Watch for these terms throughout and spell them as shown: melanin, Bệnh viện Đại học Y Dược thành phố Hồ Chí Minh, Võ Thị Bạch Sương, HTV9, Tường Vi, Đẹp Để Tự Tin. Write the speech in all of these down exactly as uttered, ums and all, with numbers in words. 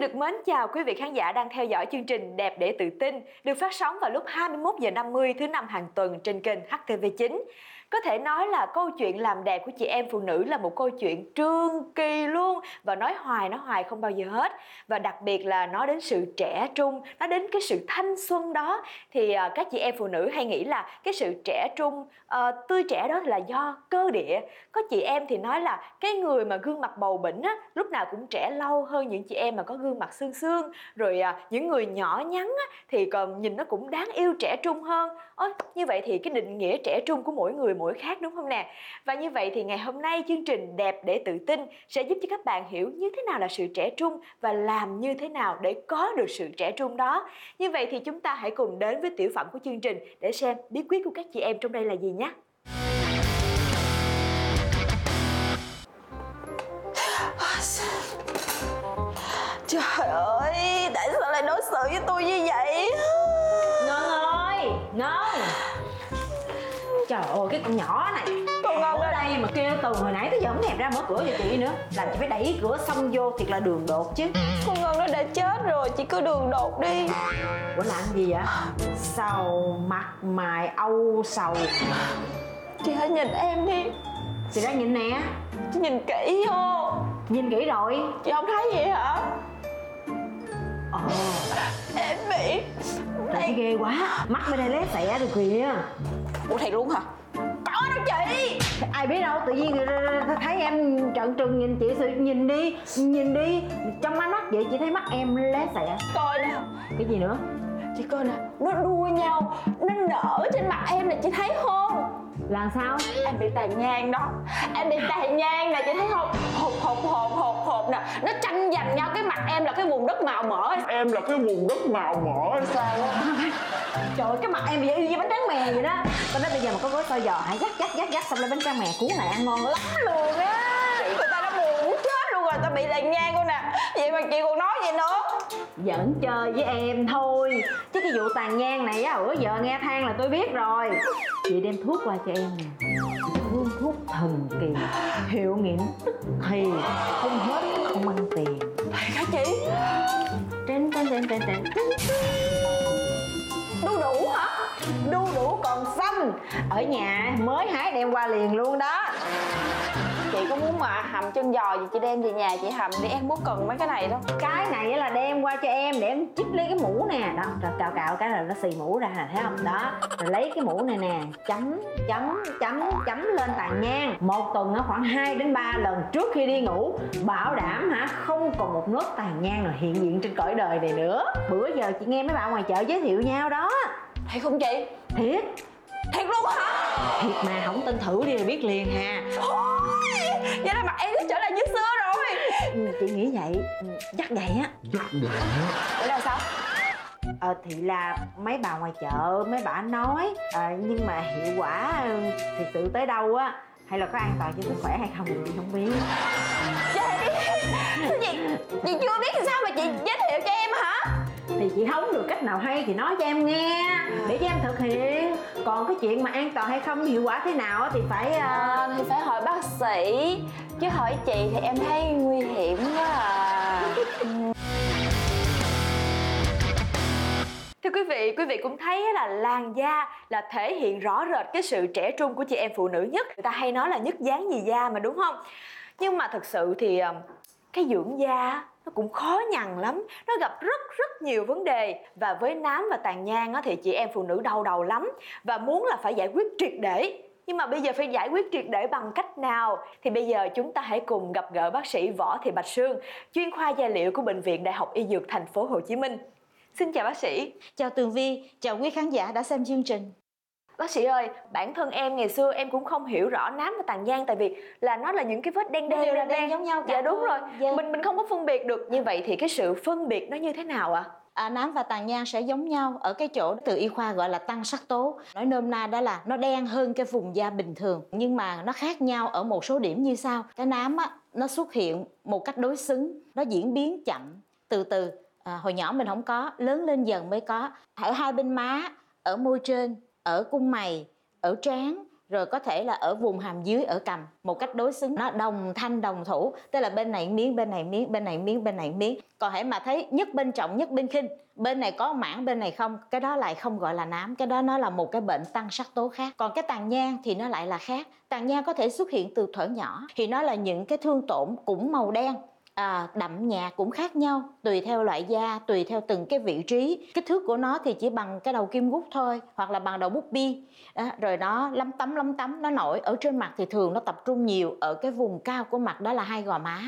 xin được mến chào quý vị khán giả đang theo dõi chương trình Đẹp Để Tự Tin được phát sóng vào lúc hai mươi mốt giờ năm mươi thứ năm hàng tuần trên kênh H T V chín. Có thể nói là câu chuyện làm đẹp của chị em phụ nữ là một câu chuyện trường kỳ luôn, và nói hoài nó hoài không bao giờ hết. Và đặc biệt là nói đến sự trẻ trung, nói đến cái sự thanh xuân đó, thì các chị em phụ nữ hay nghĩ là cái sự trẻ trung, uh, tươi trẻ đó là do cơ địa. Có chị em thì nói là cái người mà gương mặt bầu bỉnh á, lúc nào cũng trẻ lâu hơn những chị em mà có gương mặt xương xương. Rồi uh, những người nhỏ nhắn á, thì còn nhìn nó cũng đáng yêu trẻ trung hơn. Ôi, như vậy thì cái định nghĩa trẻ trung của mỗi người mỗi khác, đúng không nè? Và như vậy thì ngày hôm nay chương trình Đẹp Để Tự Tin sẽ giúp cho các bạn hiểu như thế nào là sự trẻ trung và làm như thế nào để có được sự trẻ trung đó. Như vậy thì chúng ta hãy cùng đến với tiểu phẩm của chương trình để xem bí quyết của các chị em trong đây là gì nhé. Trời ơi, tại sao lại đối xử với tôi như vậy? Ngon ơi, ngon. Trời ơi, cái con nhỏ này con ngon ở đây mà kêu từ hồi nãy tới giờ không thèm ra mở cửa cho chị nữa. Làm chị phải đẩy cửa xong vô, thiệt là đường đột chứ. Con ngon nó đã chết rồi, chị cứ đường đột đi. Ủa làm gì vậy? Sầu mặt mày âu sầu. Chị hãy nhìn em đi. Chị đã nhìn nè. Chị nhìn kỹ vô. Nhìn kỹ rồi. Chị không thấy gì hả? Ờ em bị thấy ghê quá. Mắt bên đây lé xẻ rồi kìa. Ủa thiệt luôn hả? Có đâu chị. Ai biết đâu, tự nhiên thấy em trợn trừng nhìn chị. Nhìn đi, nhìn đi. Trong ánh mắt vậy chị thấy mắt em lé xẻ. Coi nè. Cái gì nữa? Chị coi nè, nó đua nhau, nó nở trên mặt em nè, chị thấy không? Là sao? Em bị tàn nhang đó. Em bị tàn nhang nè, chị thấy không? Hột hột hột hột hột nè. Nó tranh giành nhau, cái mặt em là cái vùng đất màu mỡ. Em là cái vùng đất màu mỡ. Sao á? Trời ơi, cái mặt em bị y như bánh tráng mè vậy đó. Tao nói bây giờ mà có gói xôi giò hãy dắt dắt dắt dắt xong lên bánh tráng mè cuốn lại ăn ngon lắm luôn á. Người ta đã buồn muốn chết luôn rồi, tao bị tàn nhang luôn nè. Vậy mà chị còn nói vậy nữa. Vẫn chơi với em thôi. Chứ cái vụ tàn nhang này á, bữa giờ nghe than là tôi biết rồi. Chị đem thuốc qua cho em nè. Phương thuốc thần kỳ, hiệu nghiệm tức thì, không hết không ăn tiền. Thiệt hả chị? Trên trên trên trên trên. Đu đủ hả? Đu đủ còn xanh. Ở nhà mới hái đem qua liền luôn đó. Chị có muốn mà hầm chân giò gì chị đem về nhà chị hầm đi, em muốn cần mấy cái này đâu. Cái này là đem qua cho em để em chích lấy cái mũ nè. Đó, cào cào, cào cái là nó xì mũ ra nè, thấy không? Đó, rồi lấy cái mũ này nè, chấm, chấm, chấm, chấm lên tàn nhang. Một tuần nó khoảng hai đến ba lần trước khi đi ngủ. Bảo đảm hả, không còn một nốt tàn nhang nào hiện diện trên cõi đời này nữa. Bữa giờ chị nghe mấy bạn ngoài chợ giới thiệu nhau đó. Thiệt không chị? Thiệt. Thiệt luôn hả? Thiệt mà, không tin thử đi rồi biết liền ha. Vậy là mặt em cứ trở lại như xưa rồi. Ừ, chị nghĩ vậy. Dắt vậy á. Dắt vậy á. Vậy là sao? Ờ thì là mấy bà ngoài chợ, mấy bà nói à, nhưng mà hiệu quả thực sự tới đâu á, hay là có an toàn cho sức khỏe hay không thì không biết. Chị, chị, chị chưa biết thì sao mà chị giới thiệu cho em hả? Thì chị không được cách nào hay thì nói cho em nghe để cho em thực hiện. Còn cái chuyện mà an toàn hay không, hiệu quả thế nào thì phải à, thì phải hỏi bác sĩ, chứ hỏi chị thì em thấy nguy hiểm quá à. Thưa quý vị, quý vị cũng thấy là làn da là thể hiện rõ rệt cái sự trẻ trung của chị em phụ nữ nhất. Người ta hay nói là nhất dáng nhì da mà, đúng không? Nhưng mà thật sự thì cái dưỡng da nó cũng khó nhằn lắm, nó gặp rất rất nhiều vấn đề. Và với nám và tàn nhang thì chị em phụ nữ đau đầu lắm, và muốn là phải giải quyết triệt để. Nhưng mà bây giờ phải giải quyết triệt để bằng cách nào? Thì bây giờ chúng ta hãy cùng gặp gỡ bác sĩ Võ Thị Bạch Sương, chuyên khoa da liễu của Bệnh viện Đại học Y Dược thành phố Hồ Chí Minh. Xin chào bác sĩ. Chào Tường Vi, chào quý khán giả đã xem chương trình. Bác sĩ ơi, bản thân em ngày xưa em cũng không hiểu rõ nám và tàn nhang, tại vì là nó là những cái vết đen đen, đều là đen, đen giống nhau cả. Dạ đúng rồi, yeah. mình mình không có phân biệt được. Như vậy thì cái sự phân biệt nó như thế nào ạ? À? À, nám và tàn nhang sẽ giống nhau ở cái chỗ từ y khoa gọi là tăng sắc tố. Nói nôm na đó là nó đen hơn cái vùng da bình thường, nhưng mà nó khác nhau ở một số điểm như sau. Cái nám á, nó xuất hiện một cách đối xứng, nó diễn biến chậm, từ từ. À, hồi nhỏ mình không có, lớn lên dần mới có. Ở hai bên má, ở môi trên, ở cung mày, ở trán, rồi có thể là ở vùng hàm dưới, ở cằm, một cách đối xứng, nó đồng thanh đồng thủ, tức là bên này miếng, bên này miếng, bên này miếng, bên này miếng. Còn hãy mà thấy nhất bên trọng, nhất bên khinh, bên này có mảng, bên này không, cái đó lại không gọi là nám, cái đó nó là một cái bệnh tăng sắc tố khác. Còn cái tàn nhang thì nó lại là khác. Tàn nhang có thể xuất hiện từ thuở nhỏ, thì nó là những cái thương tổn cũng màu đen, à, đậm nhạt cũng khác nhau, tùy theo loại da, tùy theo từng cái vị trí. Kích thước của nó thì chỉ bằng cái đầu kim gút thôi, hoặc là bằng đầu bút bi à, rồi nó lấm tấm lấm tấm, nó nổi ở trên mặt, thì thường nó tập trung nhiều ở cái vùng cao của mặt, đó là hai gò má.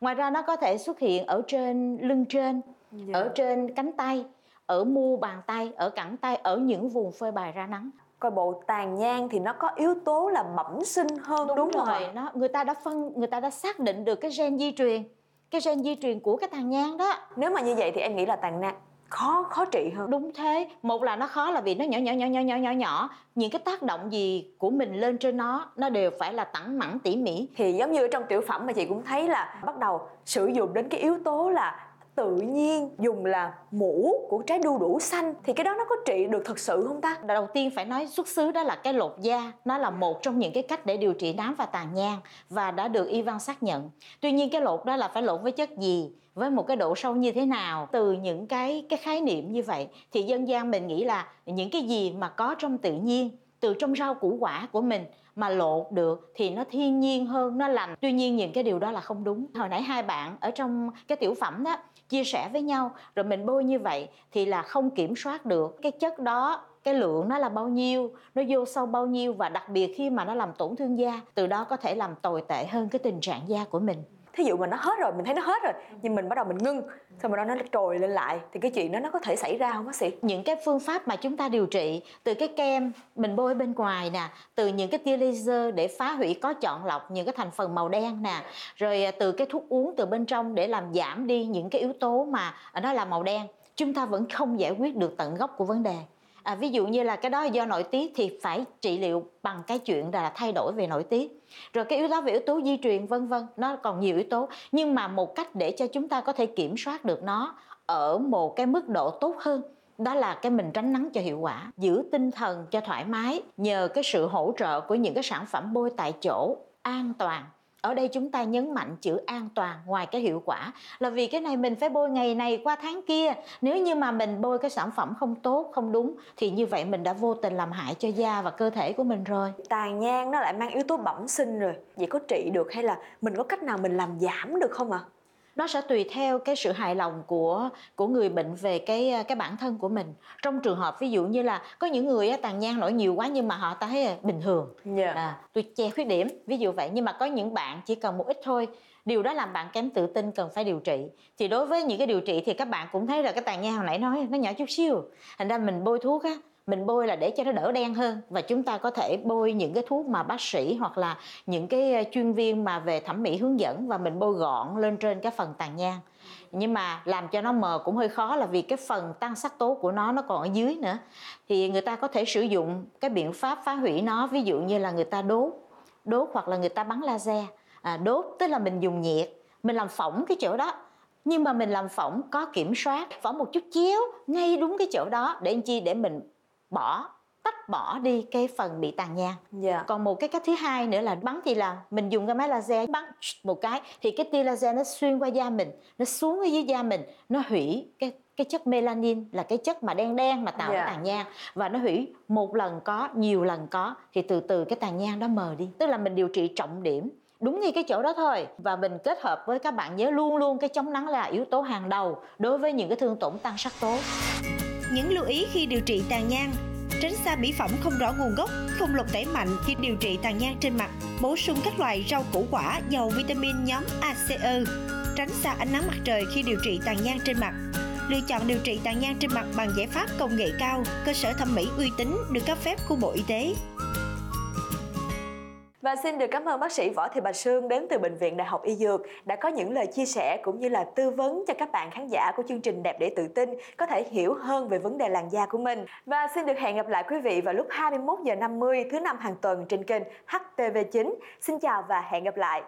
Ngoài ra nó có thể xuất hiện ở trên lưng trên, dạ. ở trên cánh tay, ở mu bàn tay, ở cẳng tay, ở những vùng phơi bày ra nắng. Coi bộ tàn nhang thì nó có yếu tố là bẩm sinh hơn, đúng, đúng rồi. Không ạ? Nó, người ta đã phân, người ta đã xác định được cái gen di truyền, cái gen di truyền của cái tàn nhang đó. Nếu mà như vậy thì em nghĩ là tàn nhang khó khó trị hơn. Đúng thế, một là nó khó là vì nó nhỏ nhỏ nhỏ nhỏ nhỏ nhỏ nhỏ, những cái tác động gì của mình lên trên nó, nó đều phải là tẳng mẳng tỉ mỉ. Thì giống như trong tiểu phẩm mà chị cũng thấy là bắt đầu sử dụng đến cái yếu tố là tự nhiên, dùng là mũ của trái đu đủ xanh, thì cái đó nó có trị được thật sự không ta? Đầu tiên phải nói xuất xứ đó là cái lột da, nó là một trong những cái cách để điều trị nám và tàn nhang và đã được y văn xác nhận. Tuy nhiên cái lột đó là phải lột với chất gì, với một cái độ sâu như thế nào. Từ những cái cái khái niệm như vậy thì dân gian mình nghĩ là những cái gì mà có trong tự nhiên, từ trong rau củ quả của mình mà lột được thì nó thiên nhiên hơn, nó lành. Tuy nhiên những cái điều đó là không đúng. Hồi nãy hai bạn ở trong cái tiểu phẩm đó chia sẻ với nhau, rồi mình bôi như vậy thì là không kiểm soát được cái chất đó, cái lượng nó là bao nhiêu, nó vô sâu bao nhiêu, và đặc biệt khi mà nó làm tổn thương da, từ đó có thể làm tồi tệ hơn cái tình trạng da của mình. Thí dụ mà nó hết rồi, mình thấy nó hết rồi, nhưng mình bắt đầu mình ngưng, xong rồi nó trồi lên lại, thì cái chuyện đó nó có thể xảy ra không bác sĩ? Những cái phương pháp mà chúng ta điều trị, từ cái kem mình bôi bên ngoài nè, từ những cái tia laser để phá hủy có chọn lọc những cái thành phần màu đen nè, rồi từ cái thuốc uống từ bên trong để làm giảm đi những cái yếu tố mà nó là màu đen, chúng ta vẫn không giải quyết được tận gốc của vấn đề. À, ví dụ như là cái đó do nội tiết thì phải trị liệu bằng cái chuyện là thay đổi về nội tiết, rồi cái yếu tố về yếu tố di truyền vân vân, nó còn nhiều yếu tố. Nhưng mà một cách để cho chúng ta có thể kiểm soát được nó ở một cái mức độ tốt hơn, đó là cái mình tránh nắng cho hiệu quả, giữ tinh thần cho thoải mái, nhờ cái sự hỗ trợ của những cái sản phẩm bôi tại chỗ an toàn. Ở đây chúng ta nhấn mạnh chữ an toàn ngoài cái hiệu quả, là vì cái này mình phải bôi ngày này qua tháng kia. Nếu như mà mình bôi cái sản phẩm không tốt, không đúng, thì như vậy mình đã vô tình làm hại cho da và cơ thể của mình rồi. Tàn nhang nó lại mang yếu tố bẩm sinh rồi. Vậy có trị được hay là mình có cách nào mình làm giảm được không ạ? À? Nó sẽ tùy theo cái sự hài lòng của của người bệnh về cái cái bản thân của mình. Trong trường hợp ví dụ như là có những người tàn nhang nổi nhiều quá nhưng mà họ thấy bình thường, yeah. à, tôi che khuyết điểm ví dụ vậy. Nhưng mà có những bạn chỉ cần một ít thôi, điều đó làm bạn kém tự tin, cần phải điều trị. Thì đối với những cái điều trị thì các bạn cũng thấy là cái tàn nhang hồi nãy nói nó nhỏ chút xíu, thành ra mình bôi thuốc á, mình bôi là để cho nó đỡ đen hơn. Và chúng ta có thể bôi những cái thuốc mà bác sĩ hoặc là những cái chuyên viên mà về thẩm mỹ hướng dẫn, và mình bôi gọn lên trên cái phần tàn nhang. Nhưng mà làm cho nó mờ cũng hơi khó, là vì cái phần tăng sắc tố của nó nó còn ở dưới nữa. Thì người ta có thể sử dụng cái biện pháp phá hủy nó, ví dụ như là người ta đốt đốt hoặc là người ta bắn laser. à, Đốt tức là mình dùng nhiệt, mình làm phỏng cái chỗ đó, nhưng mà mình làm phỏng có kiểm soát, phỏng một chút chéo ngay đúng cái chỗ đó, để làm chi, để mình bỏ, tách bỏ đi cái phần bị tàn nhang. Yeah. Còn một cái cách thứ hai nữa là bắn, thì là mình dùng cái máy laser bắn một cái, thì cái tia laser nó xuyên qua da mình, nó xuống ở dưới da mình, nó hủy cái cái chất melanin, là cái chất mà đen đen mà tạo yeah. cái tàn nhang, và nó hủy một lần có, nhiều lần có, thì từ từ cái tàn nhang đó mờ đi. Tức là mình điều trị trọng điểm đúng như cái chỗ đó thôi, và mình kết hợp với, các bạn nhớ luôn luôn cái chống nắng là yếu tố hàng đầu đối với những cái thương tổn tăng sắc tố. Những lưu ý khi điều trị tàn nhang: tránh xa mỹ phẩm không rõ nguồn gốc, không lột tẩy mạnh khi điều trị tàn nhang trên mặt, bổ sung các loại rau củ quả giàu vitamin nhóm a xê e, tránh xa ánh nắng mặt trời khi điều trị tàn nhang trên mặt. Lựa chọn điều trị tàn nhang trên mặt bằng giải pháp công nghệ cao, cơ sở thẩm mỹ uy tín được cấp phép của Bộ Y tế. Và xin được cảm ơn bác sĩ Võ Thị Bạch Sương đến từ Bệnh viện Đại học Y Dược đã có những lời chia sẻ cũng như là tư vấn cho các bạn khán giả của chương trình Đẹp Để Tự Tin có thể hiểu hơn về vấn đề làn da của mình. Và xin được hẹn gặp lại quý vị vào lúc hai mươi mốt giờ năm mươi thứ năm hàng tuần trên kênh hát tê vê chín. Xin chào và hẹn gặp lại.